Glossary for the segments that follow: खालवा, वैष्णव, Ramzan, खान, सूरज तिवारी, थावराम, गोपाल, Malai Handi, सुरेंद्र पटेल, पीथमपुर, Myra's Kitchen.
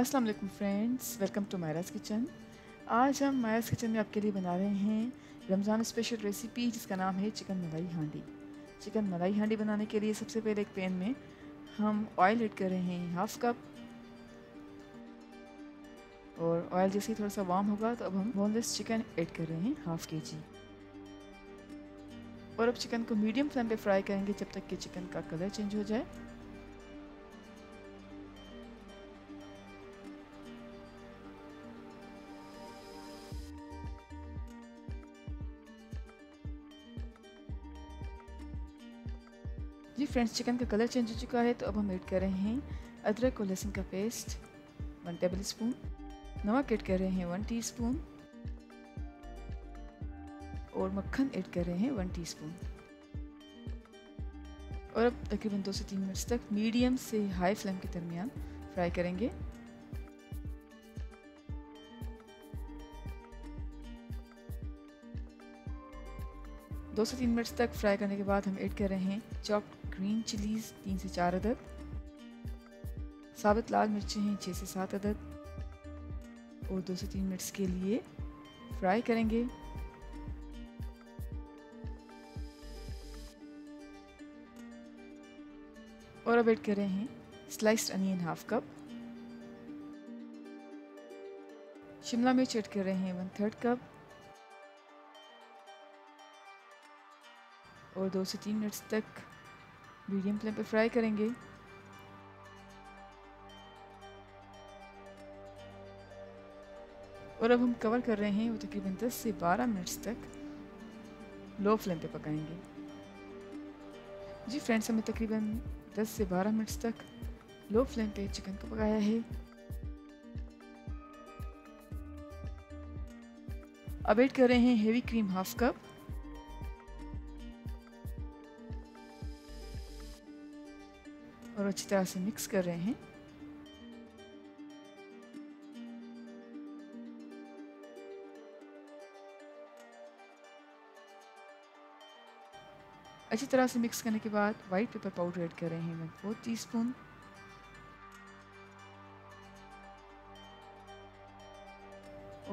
अस्सलाम वालेकुम friends, welcome to Myra's kitchen. आज हम मायरास किचन में आपके लिए बना रहे हैं रमज़ान स्पेशल रेसिपी जिसका नाम है चिकन मलाई हांडी। चिकन मलाई हांडी बनाने के लिए सबसे पहले एक पैन में हम ऑयल ऐड कर रहे हैं हाफ़ कप, और ऑयल जैसे ही थोड़ा सा वार्म होगा तो अब हम बोनलेस चिकन ऐड कर रहे हैं हाफ़ के जी। और अब चिकन को मीडियम फ्लेम पे फ्राई करेंगे जब तक कि चिकन का कलर चेंज हो जाए। जी फ्रेंड्स, चिकन का कलर चेंज हो चुका है तो अब हम ऐड कर रहे हैं अदरक और लहसुन का पेस्ट 1 टेबलस्पून, नमक ऐड कर रहे हैं 1 टीस्पून, और मक्खन ऐड कर रहे हैं 1 टीस्पून। और अब तकरीबन 2 से 3 मिनट तक मीडियम से हाई फ्लेम के दरमियान फ्राई करेंगे। दो से तीन मिनट तक फ्राई करने के बाद हम ऐड कर रहे हैं चॉप्ड ग्रीन चिलीज़ 3 से 4 अदद, साबुत लाल मिर्चें हैं 6 से 7 अदद, और 2 से 3 मिनट के लिए फ्राई करेंगे। और अब ऐड कर रहे हैं sliced onion half cup, Shimla मिर्च ऐड कर रहे हैं 1/3 कप, और 2 से 3 मिनट तक मीडियम फ्लेम पर फ्राई करेंगे। और अब हम कवर कर रहे हैं वो तकरीबन 10 से 12 मिनट्स तक लो फ्लेम पे पकाएंगे। जी फ्रेंड्स, हमने तकरीबन 10 से 12 मिनट्स तक लो फ्लेम पे चिकन को पकाया है। अब ऐड कर रहे हैं हेवी क्रीम हाफ कप, और अच्छी तरह से मिक्स कर रहे हैं। अच्छी तरह से मिक्स करने के बाद वाइट पेपर पाउडर ऐड कर रहे हैं 1/4 टीस्पून,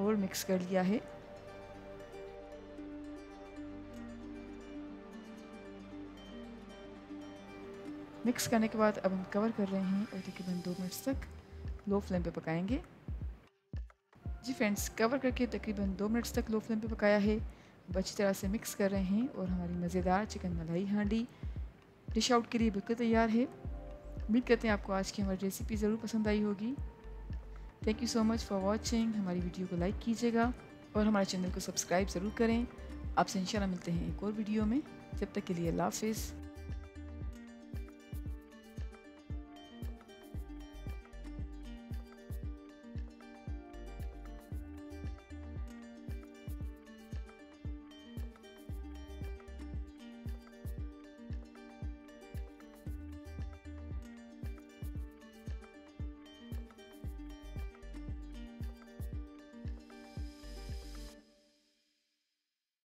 और मिक्स कर लिया है। मिक्स करने के बाद अब हम कवर कर रहे हैं और तकरीबन 2 मिनट तक लो फ्लेम पे पकाएंगे। जी फ्रेंड्स, कवर करके तकरीबन 2 मिनट तक लो फ्लेम पे पकाया है। अब अच्छी तरह से मिक्स कर रहे हैं और हमारी मज़ेदार चिकन मलाई हांडी डिश आउट के लिए बिल्कुल तैयार है। उम्मीद करते हैं आपको आज की हमारी रेसिपी ज़रूर पसंद आई होगी। Thank you so much for watching. हमारी वीडियो को लाइक कीजिएगा और हमारे चैनल को सब्सक्राइब ज़रूर करें। आपसे इंशाल्लाह मिलते हैं एक और वीडियो में। जब तक के लिए अल्लाह हाफ़िज़।